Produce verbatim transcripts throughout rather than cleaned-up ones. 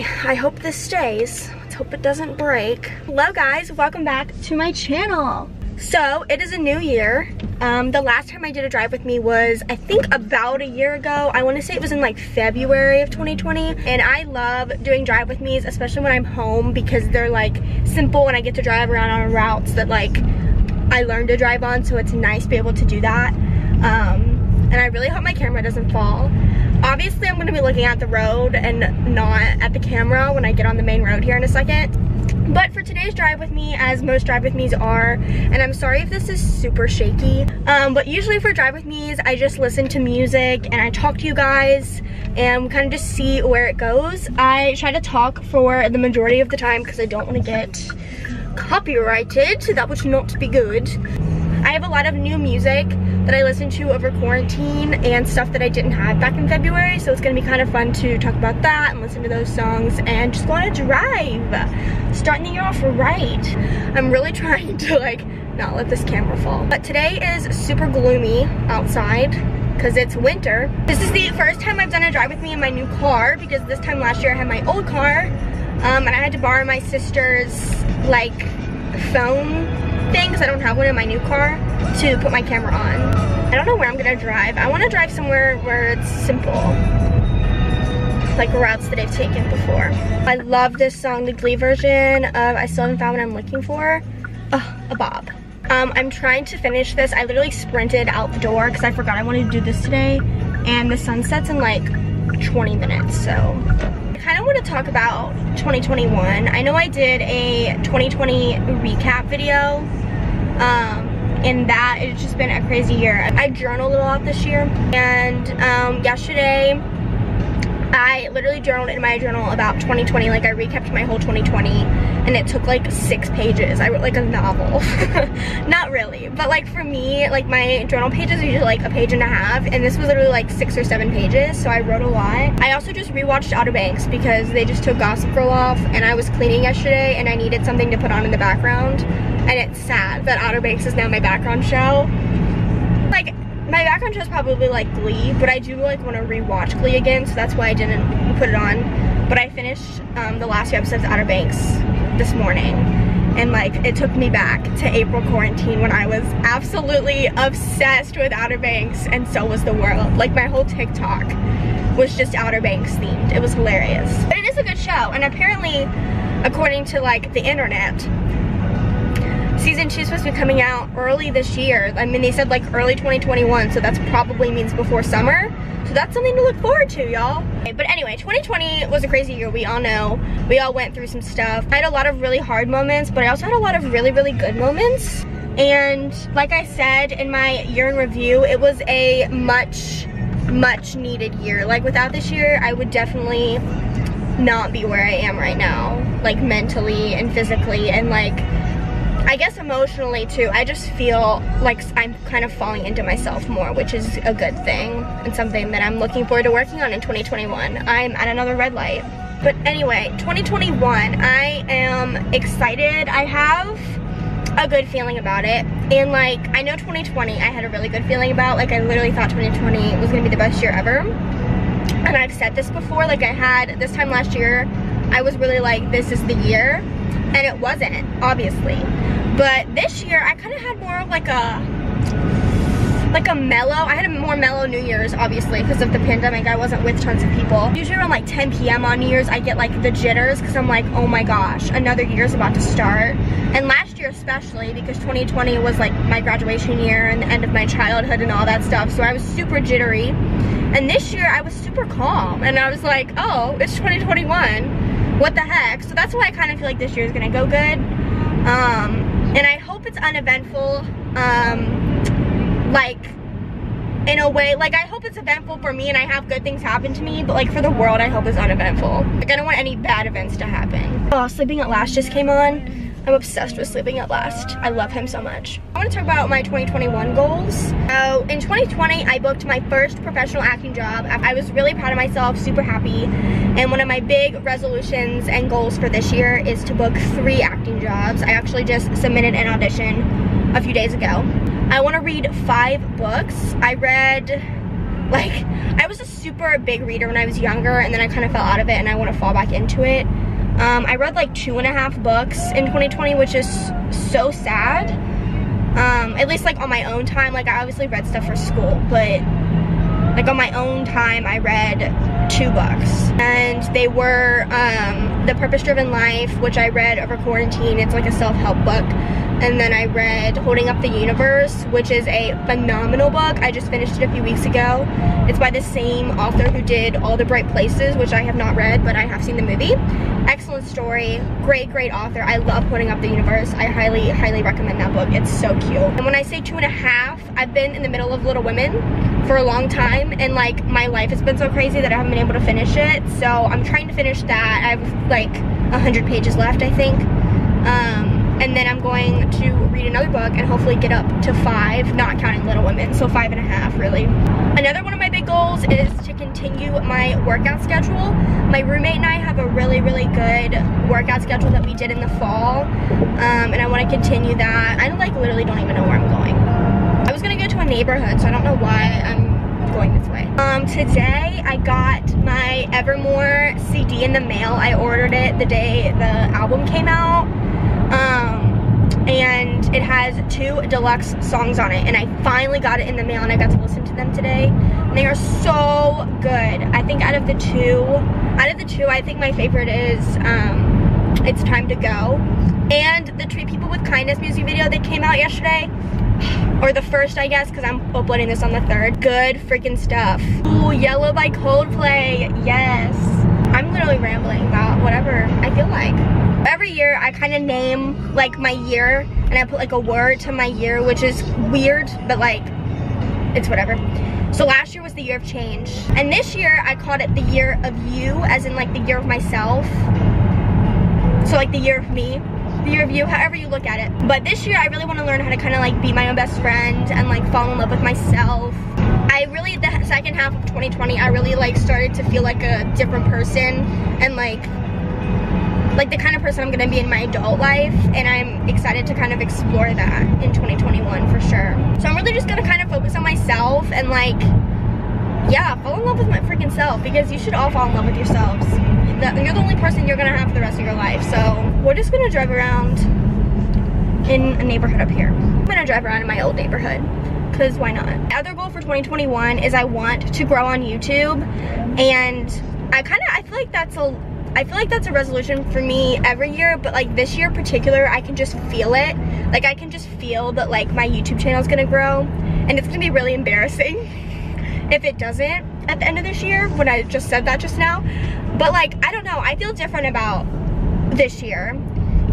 anyway, I hope this stays. Let's hope it doesn't break. Hello guys, welcome back to my channel. So it is a new year. Um, the last time I did a drive with me was, I think, about a year ago. I want to say it was in like February of twenty twenty. And I love doing drive with me's, especially when I'm home, because they're like simple and I get to drive around on routes that like I learned to drive on. So it's nice to be able to do that. Um, and I really hope my camera doesn't fall. Obviously, I'm going to be looking at the road and not at the camera when I get on the main road here in a second. But for today's drive with me, as most drive with me's are, and I'm sorry if this is super shaky, um, but usually for drive with me's, I just listen to music and I talk to you guys and we kind of just see where it goes. I try to talk for the majority of the time because I don't want to get copyrighted. That would not be good. I have a lot of new music that I listened to over quarantine and stuff that I didn't have back in February, so it's gonna be kind of fun to talk about that and listen to those songs and just go on a drive. Starting the year off right. I'm really trying to like not let this camera fall. But today is super gloomy outside because it's winter. This is the first time I've done a drive with me in my new car, because this time last year I had my old car um, and I had to borrow my sister's like phone thing because I don't have one in my new car to put my camera on. I don't know where I'm gonna drive. I want to drive somewhere where it's simple, like routes that I've taken before. I love this song, the Glee version of I Still Haven't Found What I'm Looking For. Oh, a bob. Um, I'm trying to finish this. I literally sprinted out the door because I forgot I wanted to do this today, and the sun sets in like twenty minutes, so. I kind of want to talk about twenty twenty-one. I know I did a twenty twenty recap video. Um, And that it's just been a crazy year. I journaled a lot this year, and um, yesterday I literally journaled in my journal about twenty twenty. Like I recapped my whole twenty twenty, and it took like six pages. I wrote like a novel. Not really, but like for me, like my journal pages are usually like a page and a half, and this was literally like six or seven pages. So I wrote a lot. I also just rewatched Outer Banks because they just took Gossip Girl off, and I was cleaning yesterday, and I needed something to put on in the background. And it's sad that Outer Banks is now my background show. Like, my background show is probably like Glee, but I do like want to rewatch Glee again, so that's why I didn't put it on. But I finished um, the last few episodes of Outer Banks this morning, and like it took me back to April quarantine when I was absolutely obsessed with Outer Banks, and so was the world. Like my whole TikTok was just Outer Banks themed. It was hilarious. But it is a good show, and apparently, according to like the internet, season two is supposed to be coming out early this year. I mean, they said like early twenty twenty-one, so that's probably means before summer. So that's something to look forward to, y'all. Okay, but anyway, twenty twenty was a crazy year, we all know. We all went through some stuff. I had a lot of really hard moments, but I also had a lot of really, really good moments. And like I said in my year in review, it was a much, much needed year. Like without this year, I would definitely not be where I am right now. Like mentally and physically, and like, I guess emotionally too. I just feel like I'm kind of falling into myself more, which is a good thing and something that I'm looking forward to working on in twenty twenty-one. I'm at another red light. But anyway, twenty twenty-one, I am excited. I have a good feeling about it. And like, I know twenty twenty, I had a really good feeling about. Like I literally thought twenty twenty was gonna be the best year ever. And I've said this before, like I had, this time last year, I was really like, this is the year. And it wasn't, obviously. But this year, I kind of had more of like a, like a mellow, I had a more mellow New Year's, obviously, because of the pandemic, I wasn't with tons of people. Usually around like ten p m on New Year's, I get like the jitters, because I'm like, oh my gosh, another year's about to start. And last year especially, because twenty twenty was like my graduation year and the end of my childhood and all that stuff, so I was super jittery. And this year, I was super calm, and I was like, oh, it's twenty twenty-one. What the heck? So that's why I kind of feel like this year is gonna go good. Um, and I hope it's uneventful, um, like, in a way, like I hope it's eventful for me and I have good things happen to me, but like for the world, I hope it's uneventful. Like I don't want any bad events to happen. Oh, Sleeping at Last just came on. I'm obsessed with Sleeping at Last. I love him so much. I want to talk about my twenty twenty-one goals. So in twenty twenty, I booked my first professional acting job. I was really proud of myself, super happy. And one of my big resolutions and goals for this year is to book three acting jobs. I actually just submitted an audition a few days ago. I want to read five books. I read Like, I was a super big reader when I was younger, and then I kind of fell out of it, and I want to fall back into it. Um, I read like two and a half books in twenty twenty, which is so sad. Um, at least like on my own time. Like, I obviously read stuff for school, but like on my own time, I read two books. And they were um, The Purpose Driven Life, which I read over quarantine. It's like a self-help book. And then I read Holding Up the Universe, which is a phenomenal book. I just finished it a few weeks ago. It's by the same author who did All the Bright Places, which I have not read, but I have seen the movie. Excellent story, great, great author. I love Holding Up the Universe. I highly, highly recommend that book. It's so cute. And when I say two and a half, I've been in the middle of Little Women for a long time, and like my life has been so crazy that I haven't been able to finish it. So I'm trying to finish that. I have like a hundred pages left, I think. Um, and then I'm going to read another book and hopefully get up to five, not counting Little Women, so five and a half really. Another one of my big goals is to continue my workout schedule. My roommate and I have a really, really good workout schedule that we did in the fall, um, and I want to continue that. I like literally don't even know where I'm going. I was going to go to a neighborhood, so I don't know why I'm going this way. Um, today I got my Evermore C D in the mail. I ordered it the day the album came out. Um, and it has two deluxe songs on it, and I finally got it in the mail, and I got to listen to them today, and they are so good. I think out of the two, out of the two, I think my favorite is, um, It's Time To Go, and the Treat People With Kindness music video that came out yesterday, or the first, I guess, because I'm uploading this on the third. Good freaking stuff. Ooh, Yellow by Coldplay, yes. I'm literally rambling about whatever I feel like. Every year I kind of name like my year, and I put like a word to my year, which is weird, but like it's whatever. So last year was the year of change, and this year I called it the year of you, as in like the year of myself. So like the year of me, the year of you, however you look at it. But this year I really want to learn how to kind of like be my own best friend and like fall in love with myself. I really, the second half of twenty twenty, I really like started to feel like a different person, and like like the kind of person I'm gonna be in my adult life, and I'm excited to kind of explore that in twenty twenty-one for sure. So I'm really just gonna kind of focus on myself and like, yeah, fall in love with my freaking self, because you should all fall in love with yourselves. You're the only person you're gonna have for the rest of your life. So we're just gonna drive around in a neighborhood up here. I'm gonna drive around in my old neighborhood, because why not? The other goal for twenty twenty-one is I want to grow on YouTube, and I kind of, I feel like that's a, I feel like that's a resolution for me every year, but like this year in particular, I can just feel it. Like I can just feel that like my YouTube channel is gonna grow, and it's gonna be really embarrassing if it doesn't at the end of this year, when I just said that just now. But like, I don't know, I feel different about this year.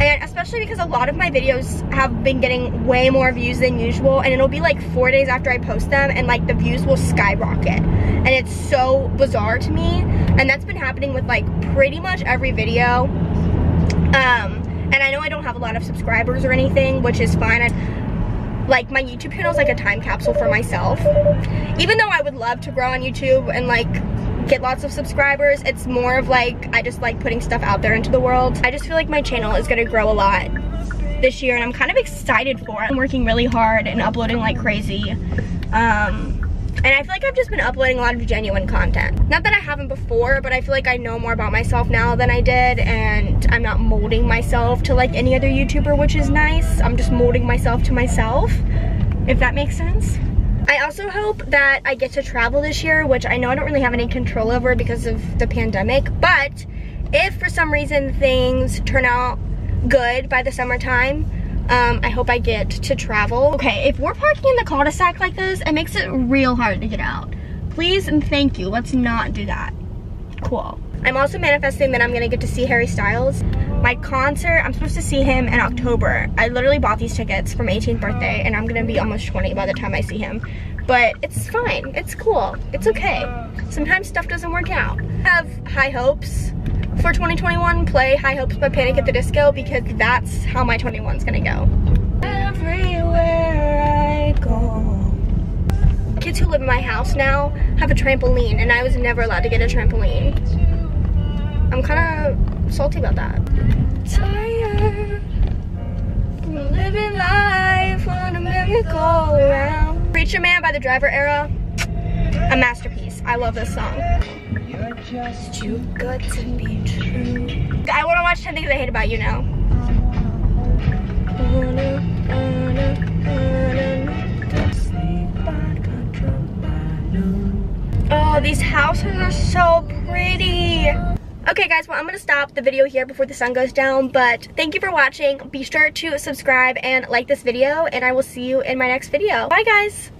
And especially because a lot of my videos have been getting way more views than usual, and it'll be like four days after I post them, and like the views will skyrocket, and it's so bizarre to me. And that's been happening with like pretty much every video. Um, and I know I don't have a lot of subscribers or anything, which is fine. I, like my YouTube channel is like a time capsule for myself. Even though I would love to grow on YouTube and like get lots of subscribers, it's more of like I just like putting stuff out there into the world. I just feel like my channel is gonna grow a lot this year, and I'm kind of excited for it. I'm working really hard and uploading like crazy, um, and I feel like I've just been uploading a lot of genuine content. Not that I haven't before, but I feel like I know more about myself now than I did, and I'm not molding myself to like any other YouTuber, which is nice. I'm just molding myself to myself, if that makes sense. I also hope that I get to travel this year, which I know I don't really have any control over because of the pandemic, but if for some reason things turn out good by the summertime, um, I hope I get to travel. Okay, if we're parking in the cul-de-sac like this, it makes it real hard to get out. Please and thank you, let's not do that. Cool. I'm also manifesting that I'm gonna get to see Harry Styles. My concert, I'm supposed to see him in October. I literally bought these tickets for my eighteenth birthday, and I'm gonna be almost twenty by the time I see him. But it's fine, it's cool, it's okay. Sometimes stuff doesn't work out. I have high hopes for twenty twenty-one, play High Hopes by Panic at the Disco, because that's how my twenty-one's gonna go. Everywhere I go. Kids who live in my house now have a trampoline, and I was never allowed to get a trampoline. I'm kinda salty about that. Tired from living life on a merry-go-round. Reach a Man by The Driver Era. a masterpiece. I love this song. You're just too good to be true. I want to watch ten Things I Hate About You now. Oh, these houses are so pretty. Okay guys, well I'm gonna stop the video here before the sun goes down, but thank you for watching. Be sure to subscribe and like this video, and I will see you in my next video. Bye guys.